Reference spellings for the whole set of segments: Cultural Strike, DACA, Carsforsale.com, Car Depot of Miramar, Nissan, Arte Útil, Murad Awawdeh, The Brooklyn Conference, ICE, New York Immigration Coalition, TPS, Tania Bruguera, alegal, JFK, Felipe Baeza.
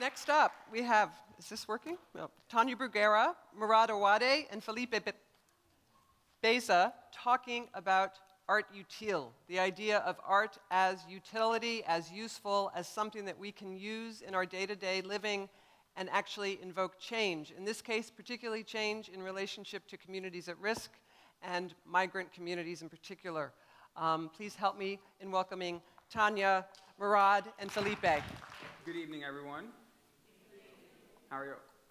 Next up, we have, is this working? No. Tania Bruguera, Murad Awawdeh, and Felipe Baeza talking about art util, the idea of art as utility, as useful, as something that we can use in our day-to-day living and actually invoke change. In this case, particularly change in relationship to communities at risk and migrant communities in particular. Please help me in welcoming Tania, Murad, and Felipe. Good evening, everyone.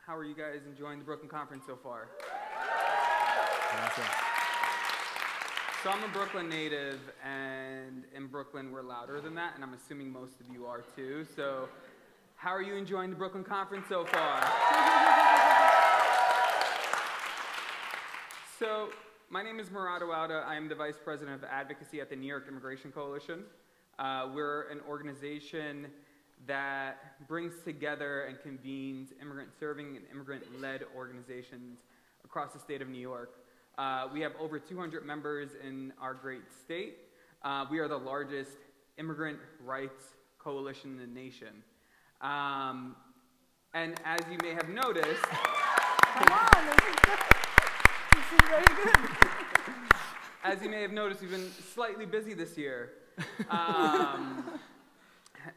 How are you guys enjoying the Brooklyn Conference so far? So I'm a Brooklyn native, and in Brooklyn we're louder than that, and I'm assuming most of you are too. So how are you enjoying the Brooklyn Conference so far? So my name is Murad Awawdeh. I am the Vice President of Advocacy at the New York Immigration Coalition. We're an organization that brings together and convenes immigrant-serving and immigrant-led organizations across the state of New York. We have over 200 members in our great state. We are the largest immigrant rights coalition in the nation. And as you may have noticed, come on, this is very good. As you may have noticed, we've been slightly busy this year.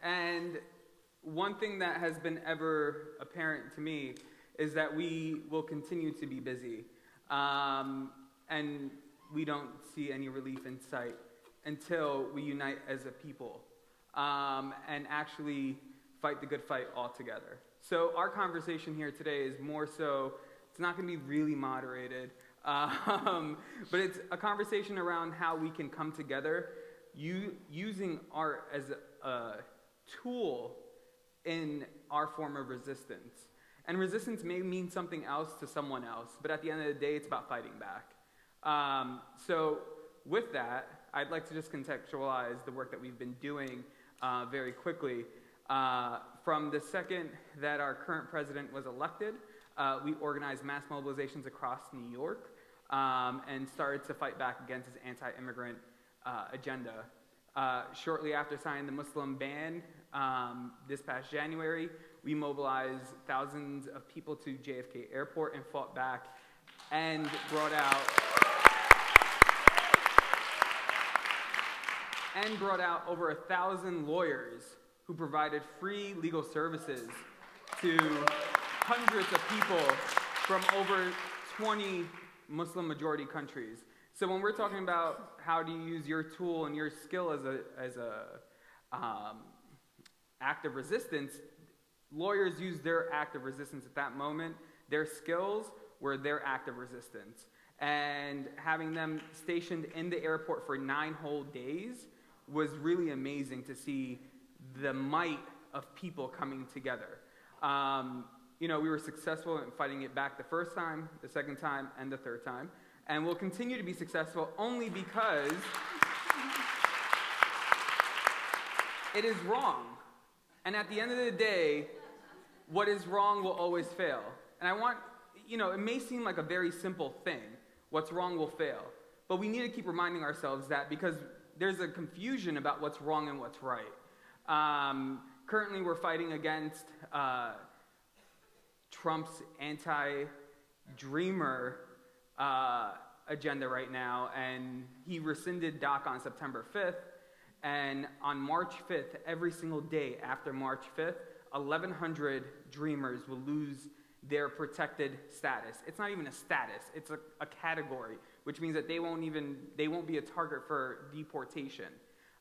And one thing that has been ever apparent to me is that we will continue to be busy. And we don't see any relief in sight until we unite as a people and actually fight the good fight all together. So our conversation here today is more so, it's not going to be really moderated, but it's a conversation around how we can come together using art as a tool in our form of resistance. And resistance may mean something else to someone else, but at the end of the day, it's about fighting back. So with that, I'd like to just contextualize the work that we've been doing very quickly. From the second that our current president was elected, we organized mass mobilizations across New York and started to fight back against his anti-immigrant agenda. Shortly after signing the Muslim ban this past January, we mobilized thousands of people to JFK Airport and fought back and brought out over 1,000 lawyers who provided free legal services to hundreds of people from over 20 Muslim-majority countries. So when we're talking about how do you use your tool and your skill as an act of resistance, lawyers used their act of resistance at that moment. Their skills were their act of resistance. And having them stationed in the airport for 9 whole days was really amazing to see the might of people coming together. You know, we were successful in fighting it back the first time, the second time, and the third time. And we'll continue to be successful only because it is wrong. And at the end of the day, what is wrong will always fail. And I want, you know, it may seem like a very simple thing. What's wrong will fail. But we need to keep reminding ourselves that because there's a confusion about what's wrong and what's right. Currently, we're fighting against Trump's anti-dreamer agenda right now. And he rescinded DACA on September 5th. And on March 5th, every single day after March 5th, 1,100 dreamers will lose their protected status. It's not even a status, it's a category, which means that they won't be a target for deportation.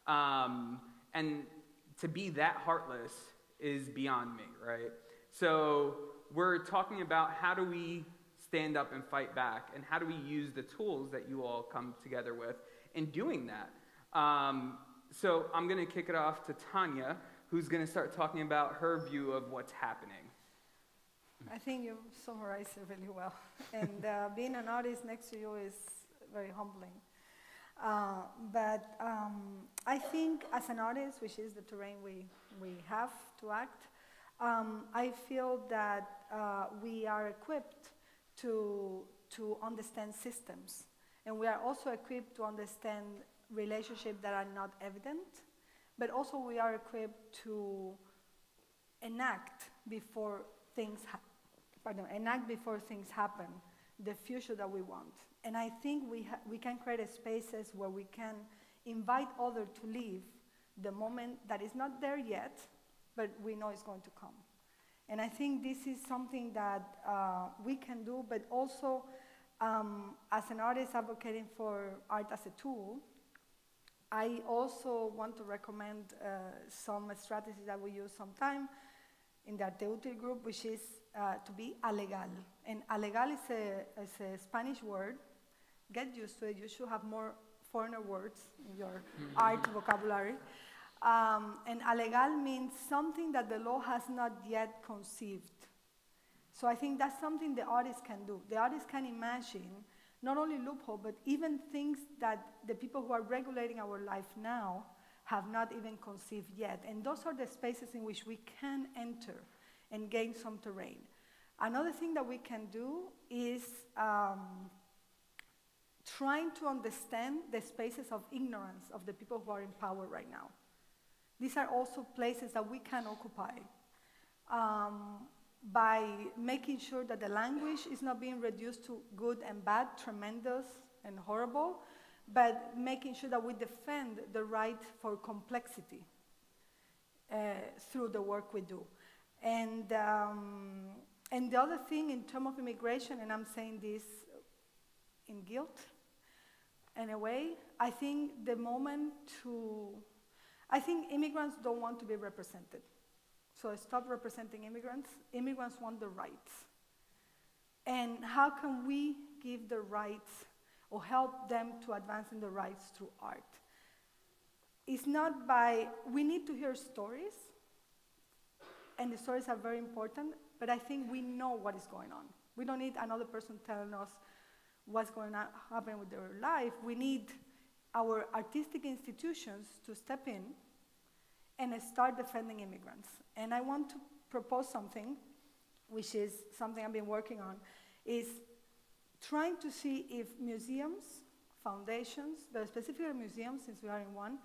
And to be that heartless is beyond me, right? So we're talking about how do we stand up and fight back, and how do we use the tools that you all come together with in doing that. So I'm going to kick it off to Tania, who's going to start talking about her view of what's happening. I think you summarized it really well. And being an artist next to you is very humbling. But I think as an artist, which is the terrain we have to act, I feel that we are equipped to understand systems. And we are also equipped to understand relationships that are not evident, but also we are equipped to enact before things happen the future that we want. And I think we can create spaces where we can invite others to live the moment that is not there yet, but we know it's going to come. And I think this is something that we can do, but also as an artist advocating for art as a tool, I also want to recommend some strategies that we use sometimes in the Arte Útil group, which is to be alegal. And alegal is a Spanish word. Get used to it. You should have more foreigner words in your art vocabulary. And alegal means something that the law has not yet conceived. So I think that's something the artist can do. The artist can imagine not only loophole, but even things that the people who are regulating our life now have not even conceived yet. And those are the spaces in which we can enter and gain some terrain. Another thing that we can do is trying to understand the spaces of ignorance of the people who are in power right now. These are also places that we can occupy by making sure that the language is not being reduced to good and bad, tremendous and horrible, but making sure that we defend the right for complexity through the work we do. And the other thing in terms of immigration, and I'm saying this in guilt, in a way, I think the moment to, I think immigrants don't want to be represented. So stop representing immigrants. Immigrants want the rights. And how can we give the rights or help them to advance in the rights through art? It's not by, we need to hear stories, and the stories are very important, but I think we know what is going on. We don't need another person telling us what's going to happen with their life. We need our artistic institutions to step in and start defending immigrants. And I want to propose something, which is something I've been working on, is trying to see if museums, foundations, but specifically museums, since we are in one,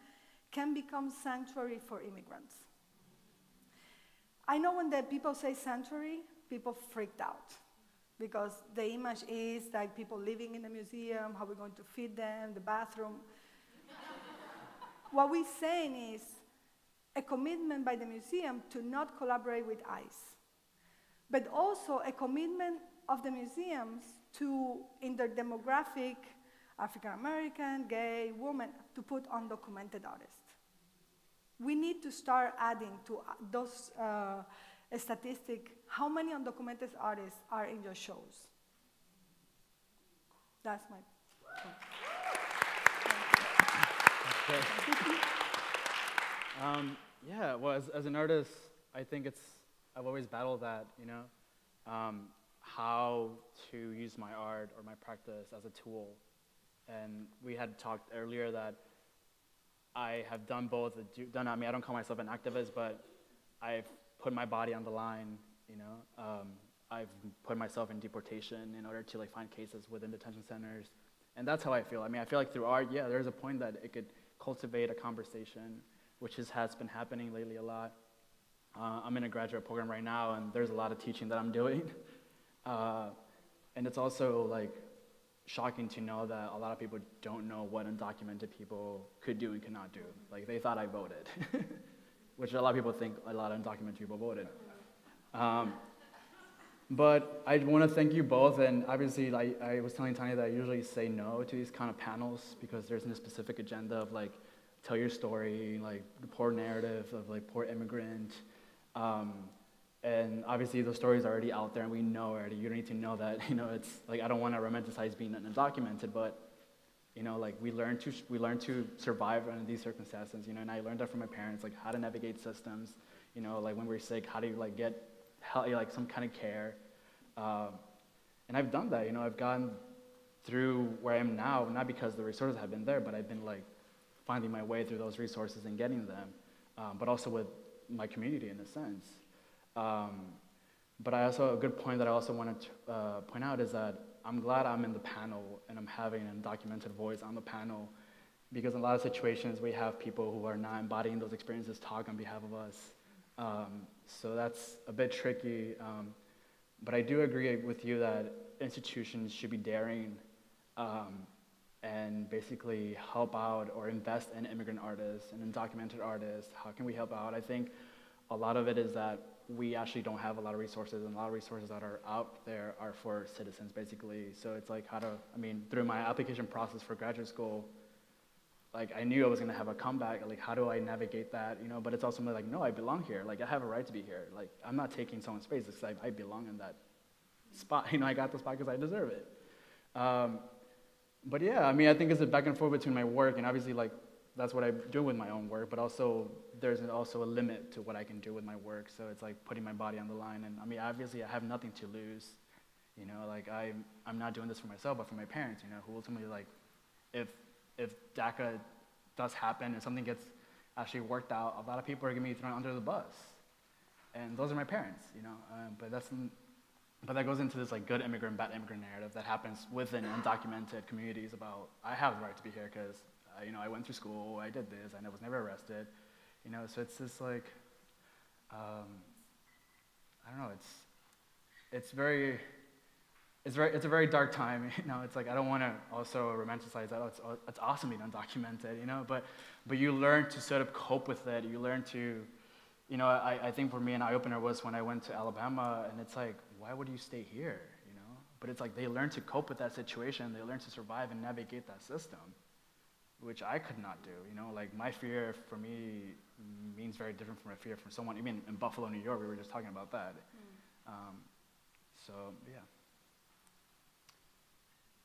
can become sanctuary for immigrants. I know when the people say sanctuary, people freaked out, because the image is like people living in the museum, how we're going to feed them, the bathroom. What we're saying is a commitment by the museum to not collaborate with ICE, but also a commitment of the museums to, in their demographic, African-American, gay, woman, to put undocumented artists. We need to start adding to those statistics, how many undocumented artists are in your shows. That's my point. Okay. Yeah, well, as an artist, I think I've always battled that, you know? How to use my art or my practice as a tool. And we had talked earlier that I have done both. I mean, I don't call myself an activist, but I've put my body on the line, you know? I've put myself in deportation in order to like find cases within detention centers. And that's how I feel. I mean, I feel like through art, yeah, there's a point that it could cultivate a conversation, which has been happening lately a lot. I'm in a graduate program right now, and there's a lot of teaching that I'm doing. And it's also like shocking to know that a lot of people don't know what undocumented people could do and could not do. Like, they thought I voted, which a lot of people think a lot of undocumented people voted. But I want to thank you both, and obviously I was telling Tania that I usually say no to these kind of panels because there's a specific agenda of like, tell your story, like the poor narrative of like poor immigrant. And obviously those stories are already out there and we know already, you don't need to know that, you know, it's like, I don't want to romanticize being undocumented, but you know, like we learn to survive under these circumstances, you know, and I learned that from my parents, like how to navigate systems, you know, like when we're sick, how do you like get help, like some kind of care. And I've done that, you know, I've gotten through where I am now, not because the resources have been there, but I've been like finding my way through those resources and getting them, but also with my community in a sense. But I also, a good point that I also want to point out is that I'm glad I'm in the panel and I'm having an undocumented voice on the panel, because in a lot of situations we have people who are not embodying those experiences talk on behalf of us, So that's a bit tricky, but I do agree with you that institutions should be daring and basically help out or invest in immigrant artists and undocumented artists. How can we help out? I think a lot of it is that we actually don't have a lot of resources, and a lot of resources that are out there are for citizens, basically. So it's like how to, I mean, through my application process for graduate school, like I knew I was gonna have a comeback, like how do I navigate that, you know? But it's also like, no, I belong here. Like I have a right to be here. Like I'm not taking someone's space, it's like I belong in that spot. You know, I got the spot because I deserve it. But yeah, I mean, I think it's a back and forth between my work and obviously like, that's what I do with my own work, but also there's also a limit to what I can do with my work. So it's like putting my body on the line. And I mean, obviously I have nothing to lose, you know, like I'm not doing this for myself, but for my parents, you know, who ultimately like, if DACA does happen and something gets actually worked out, a lot of people are gonna be thrown under the bus. And those are my parents, you know, but that goes into this like good immigrant, bad immigrant narrative that happens within undocumented communities about, I have the right to be here because you know, I went through school, I did this, I was never arrested, you know, so it's just like, I don't know, it's a very dark time, you know, it's like, I don't want to also romanticize that, oh, it's awesome being undocumented, you know, but you learn to sort of cope with it, you learn to, you know, I think for me an eye-opener was when I went to Alabama, and it's like, why would you stay here, you know, but it's like, they learn to cope with that situation, they learn to survive and navigate that system, which I could not do, you know, like my fear for me means very different from a fear from someone, even in Buffalo, New York, we were just talking about that. Mm. So, yeah.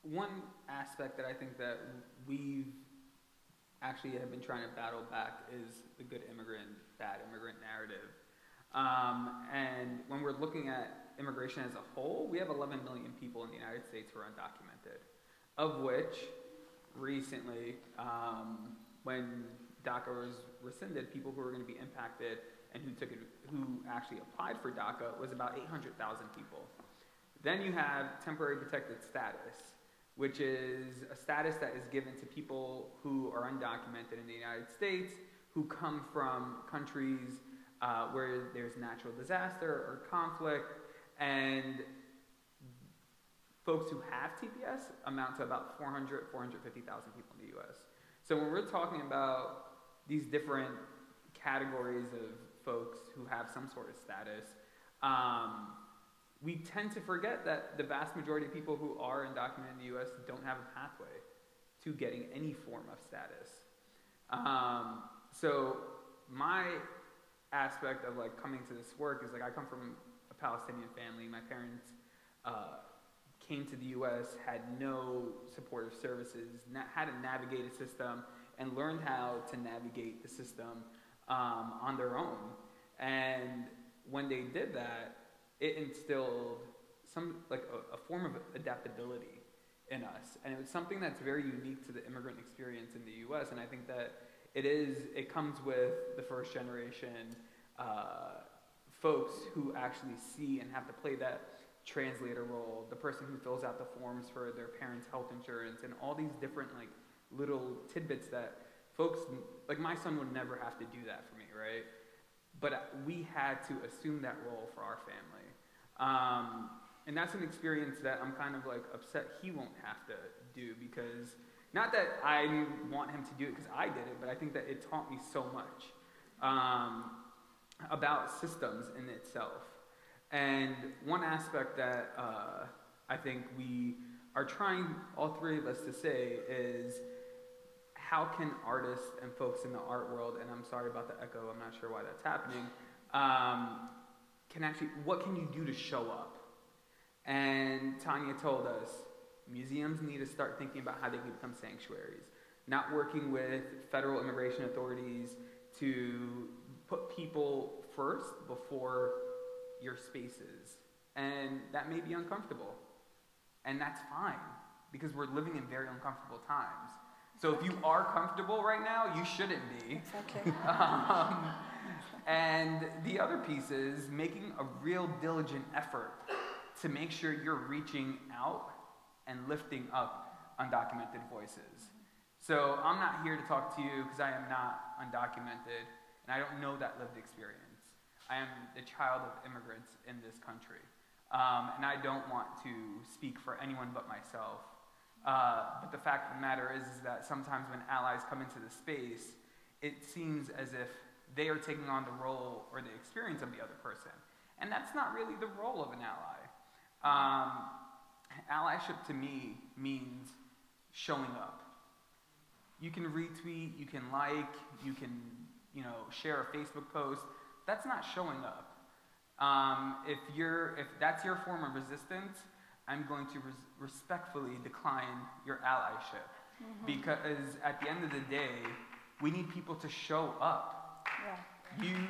One aspect that I think that we've actually have been trying to battle back is the good immigrant, bad immigrant narrative. And when we're looking at immigration as a whole, we have 11 million people in the United States who are undocumented, of which recently, when DACA was rescinded, people who were going to be impacted and who actually applied for DACA was about 800,000 people. Then you have temporary protected status, which is a status that is given to people who are undocumented in the United States, who come from countries where there's natural disaster or conflict, and folks who have TPS amount to about 450,000 people in the US. So when we're talking about these different categories of folks who have some sort of status, we tend to forget that the vast majority of people who are undocumented in the US don't have a pathway to getting any form of status. So my aspect of like coming to this work is like I come from a Palestinian family. My parents, came to the US, had no supportive services, had to navigate a system, and learned how to navigate the system on their own. And when they did that, it instilled a form of adaptability in us. And it was something that's very unique to the immigrant experience in the US, and I think that it comes with the first generation folks who actually see and have to play that translator role, the person who fills out the forms for their parents' health insurance, and all these different like little tidbits that folks, like my son would never have to do that for me, right? But we had to assume that role for our family. And that's an experience that I'm kind of like upset he won't have to do, because not that I want him to do it because I did it, but I think that it taught me so much about systems in itself. And one aspect that I think we are trying, all three of us, to say is how can artists and folks in the art world, and I'm sorry about the echo, I'm not sure why that's happening, what can you do to show up? And Tania told us, museums need to start thinking about how they can become sanctuaries, not working with federal immigration authorities to put people first before your spaces, and that may be uncomfortable, and that's fine, because we're living in very uncomfortable times. So if you are comfortable right now, you shouldn't be. It's okay. And the other piece is making a real diligent effort to make sure you're reaching out and lifting up undocumented voices. So I'm not here to talk to you because I am not undocumented, and I don't know that lived experience. I am the child of immigrants in this country. And I don't want to speak for anyone but myself. But the fact of the matter is that sometimes when allies come into the space, it seems as if they are taking on the role or the experience of the other person. And that's not really the role of an ally. Allyship to me means showing up. You can retweet, you can like, you can share a Facebook post. That's not showing up. If that's your form of resistance, I'm going to respectfully decline your allyship. Mm-hmm. Because at the end of the day, we need people to show up. Yeah.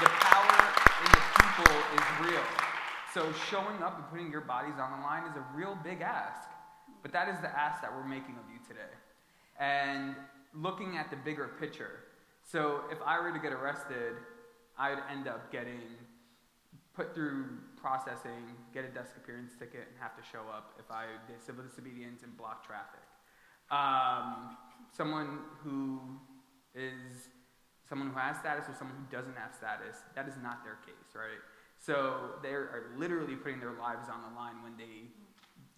The power in the people is real. So showing up and putting your bodies on the line is a real big ask. But that is the ask that we're making of you today. And looking at the bigger picture. So if I were to get arrested, I would end up getting put through processing, get a desk appearance ticket, and have to show up if I did civil disobedience and block traffic. Someone who has status or someone who doesn't have status, that is not their case, right? So they are literally putting their lives on the line when they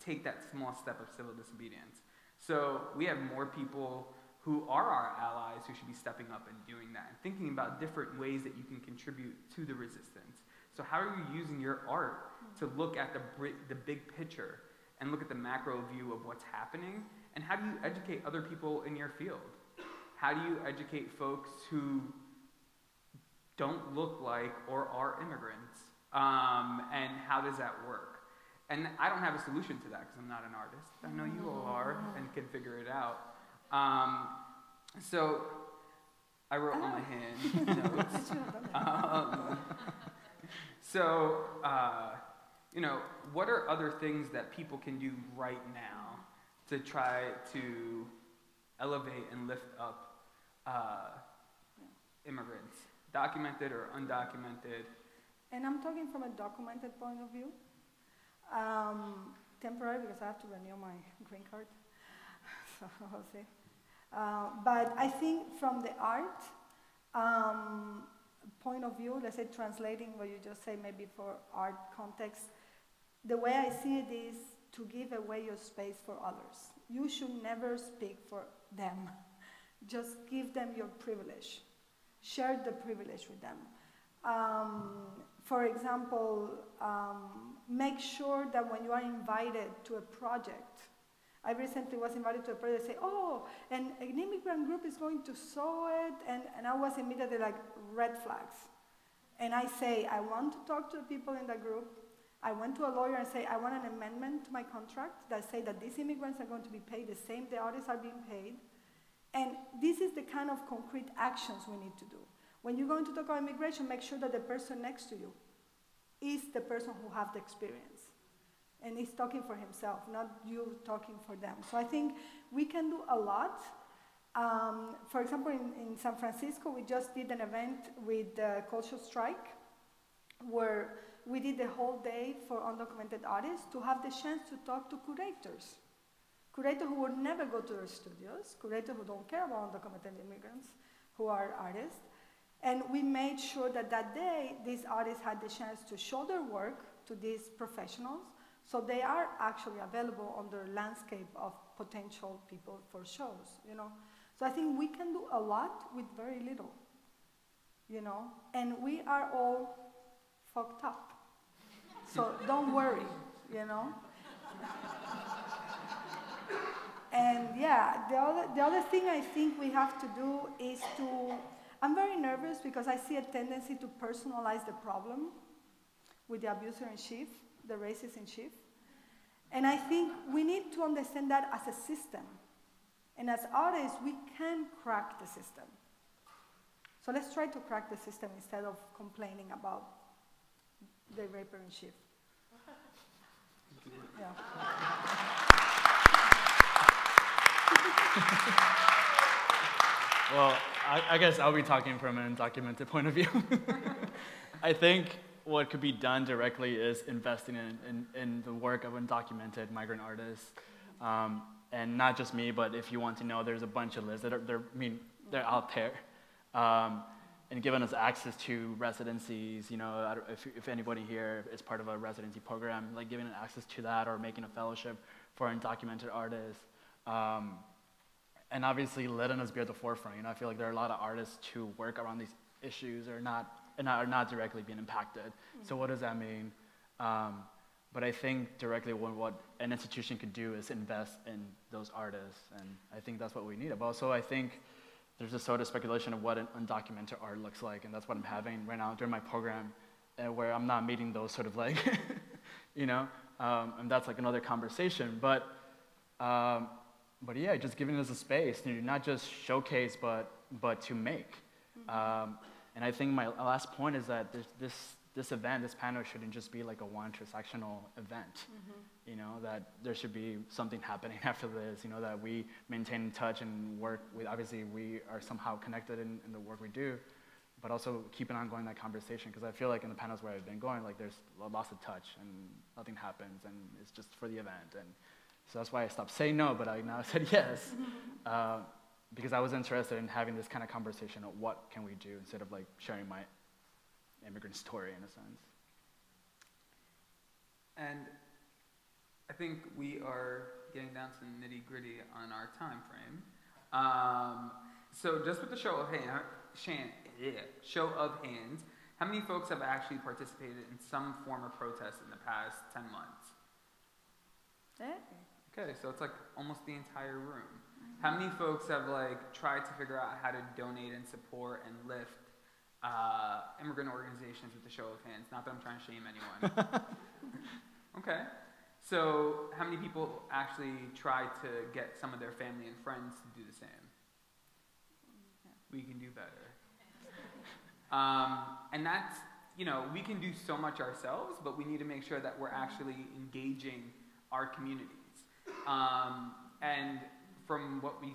take that small step of civil disobedience. So we have more people who are our allies who should be stepping up and doing that and thinking about different ways that you can contribute to the resistance. So how are you using your art to look at the big picture and look at the macro view of what's happening? And how do you educate other people in your field? How do you educate folks who don't look like or are immigrants? And how does that work? And I don't have a solution to that because I'm not an artist. I know you all are and can figure it out. So I wrote on my hand notes. What are other things that people can do right now to try to elevate and lift up immigrants, documented or undocumented? And I'm talking from a documented point of view. Temporary, because I have to renew my green card. So I'll see. But I think from the art point of view, let's say translating what you just say, maybe for art context, the way I see it is to give away your space for others. You should never speak for them. Just give them your privilege. Share the privilege with them. For example, make sure that when you are invited to a project, I recently was invited to a project, say, oh, and an immigrant group is going to sew it, and I was immediately like, red flags. And I say, I want to talk to the people in the group. I went to a lawyer and say, I want an amendment to my contract that say that these immigrants are going to be paid the same the artists are being paid. And this is the kind of concrete actions we need to do. When you're going to talk about immigration, make sure that the person next to you is the person who has the experience. And he's talking for himself, not you talking for them. So I think we can do a lot. For example, in San Francisco, we just did an event with Cultural Strike, where we did the whole day for undocumented artists to have the chance to talk to curators. Curators who would never go to their studios, curators who don't care about undocumented immigrants, who are artists. And we made sure that that day, these artists had the chance to show their work to these professionals, so they are actually available on the landscape of potential people for shows, So I think we can do a lot with very little, And we are all fucked up. So don't worry, And yeah, the other thing I think we have to do is I'm very nervous because I see a tendency to personalize the problem with the abuser in chief. The racist in chief. And I think we need to understand that as a system. And as artists, we can crack the system. So let's try to crack the system instead of complaining about the raper in chief. Yeah. Well, I guess I'll be talking from an undocumented point of view. I think what could be done directly is investing in the work of undocumented migrant artists. And not just me, but if you want to know, there's a bunch of lists that are out there. and given us access to residencies. You know, if anybody here is part of a residency program, like giving access to that or making a fellowship for undocumented artists. And obviously letting us be at the forefront. You know, I feel like there are a lot of artists who work around these issues are not directly being impacted. Mm-hmm. So what does that mean? But I think directly what an institution could do is invest in those artists, and I think that's what we need. But also I think there's a sort of speculation of what an undocumented art looks like, and that's what I'm having right now during my program, where I'm not meeting those sort of like, you know, and that's like another conversation. But yeah, just giving us a space, you know, not just showcase, but to make. Mm-hmm. And I think my last point is that this event, this panel shouldn't just be like a one transactional event, mm-hmm. you know, that there should be something happening after this, you know, that we maintain in touch and work with, obviously we are somehow connected in the work we do, but also keeping on going that conversation, because I feel like in the panels where I've been going, like there's lots of touch and nothing happens and it's just for the event. And so that's why I stopped saying no, but I now said yes, because I was interested in having this kind of conversation of what can we do instead of like sharing my immigrant story, in a sense. And I think we are getting down to the nitty-gritty on our time frame. So just with the show of hands, how many folks have actually participated in some form of protest in the past 10 months? Okay, so it's like almost the entire room. How many folks have like tried to figure out how to donate and support and lift immigrant organizations with a show of hands? Not that I'm trying to shame anyone. Okay. So how many people actually try to get some of their family and friends to do the same? We can do better. And that's, you know, we can do so much ourselves, but we need to make sure that we're actually engaging our communities. And from what we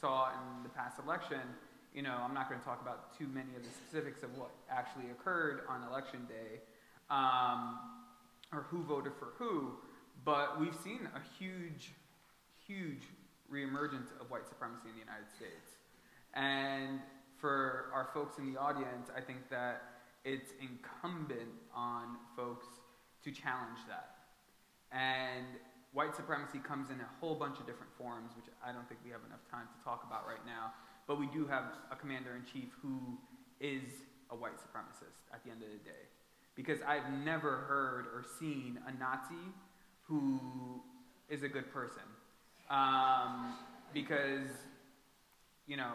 saw in the past election, you know, I'm not going to talk about too many of the specifics of what actually occurred on election day, or who voted for who, but we've seen a huge, huge reemergence of white supremacy in the United States. And for our folks in the audience, I think that it's incumbent on folks to challenge that. And white supremacy comes in a whole bunch of different forms, which I don't think we have enough time to talk about right now. But we do have a commander-in-chief who is a white supremacist at the end of the day. Because I've never heard or seen a Nazi who is a good person. Because, you know,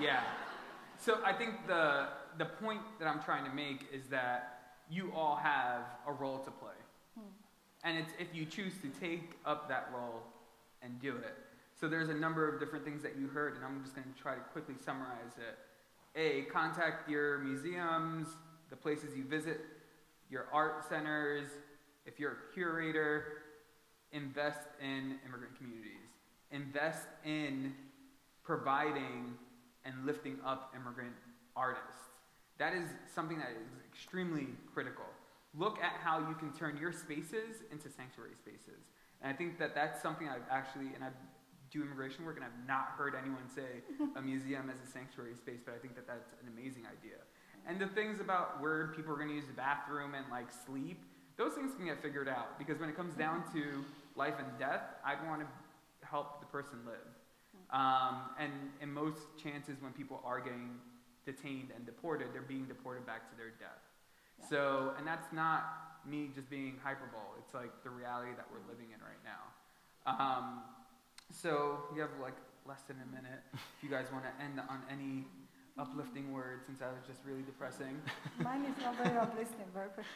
yeah. So I think the point that I'm trying to make is that you all have a role to play. And it's if you choose to take up that role and do it. So there's a number of different things that you heard, and I'm just going to try to quickly summarize it. A, contact your museums, the places you visit, your art centers. If you're a curator, invest in immigrant communities. Invest in providing and lifting up immigrant artists. That is something that is extremely critical. Look at how you can turn your spaces into sanctuary spaces. And I think that that's something I've actually, and I do immigration work, and I've not heard anyone say a museum as a sanctuary space, but I think that that's an amazing idea. And the things about where people are gonna use the bathroom and like sleep, those things can get figured out, because when it comes down to life and death, I wanna help the person live. And in most chances when people are getting detained and deported, they're being deported back to their death. Yeah. So, and that's not me just being hyperbole, it's like the reality that we're living in right now. So we have like less than a minute. If you guys want to end on any uplifting words, since I was just really depressing. Mine is not very uplifting, very perfect.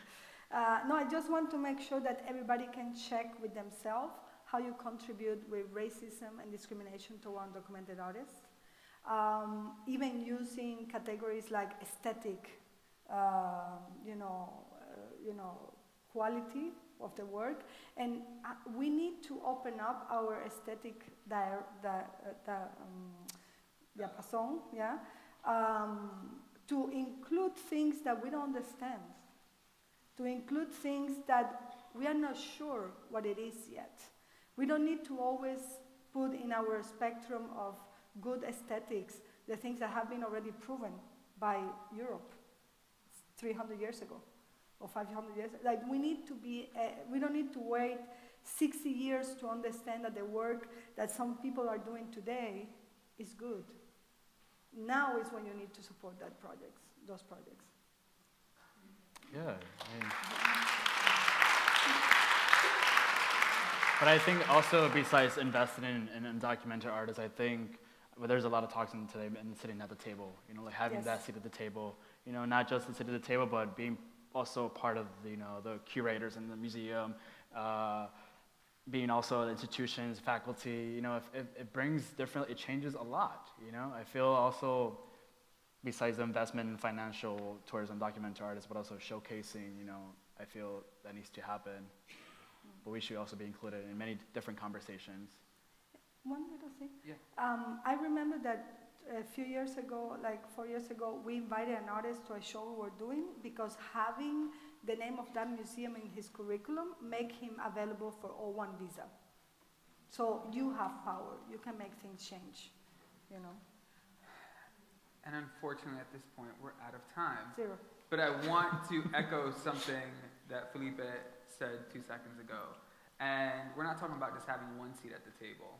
No, I just want to make sure that everybody can check with themselves how you contribute with racism and discrimination to undocumented artists. Even using categories like aesthetic, quality of the work, and we need to open up our aesthetic diapason, yeah, to include things that we don't understand, to include things that we are not sure what it is yet. We don't need to always put in our spectrum of good aesthetics, the things that have been already proven by Europe 300 years ago or 500 years. Like, we need to be, we don't need to wait 60 years to understand that the work that some people are doing today is good. Now is when you need to support that projects, those projects. Yeah. But I think also, besides investing in undocumented artists, I think there's a lot of talks in today and sitting at the table, you know, like having yes. that seat at the table, you know, not just the seat at the table, but being also part of, you know, the curators in the museum, being also institutions, faculty, you know, it brings different, it changes a lot, you know. I feel also, besides the investment in financial towards undocumented artists, but also showcasing, you know, I feel that needs to happen. But we should also be included in many different conversations. One little thing. Yeah. I remember that a few years ago, like 4 years ago, we invited an artist to a show we were doing because having the name of that museum in his curriculum make him available for O1 visa. So you have power. You can make things change, you know. And unfortunately, at this point, we're out of time. Zero. But I want to echo something that Felipe said 2 seconds ago. And we're not talking about just having one seat at the table.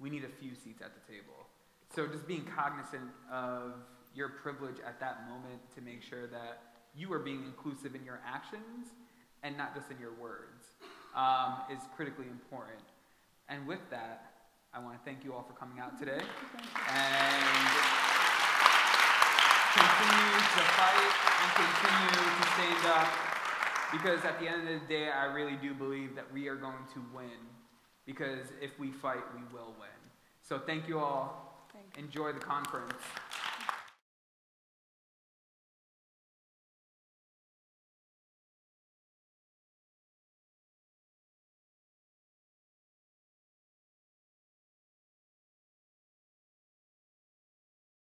We need a few seats at the table. So just being cognizant of your privilege at that moment to make sure that you are being inclusive in your actions and not just in your words is critically important. And with that, I want to thank you all for coming out today. And continue to fight and continue to stand up, because at the end of the day, I really do believe that we are going to win, because if we fight, we will win. So thank you all. Enjoy the conference.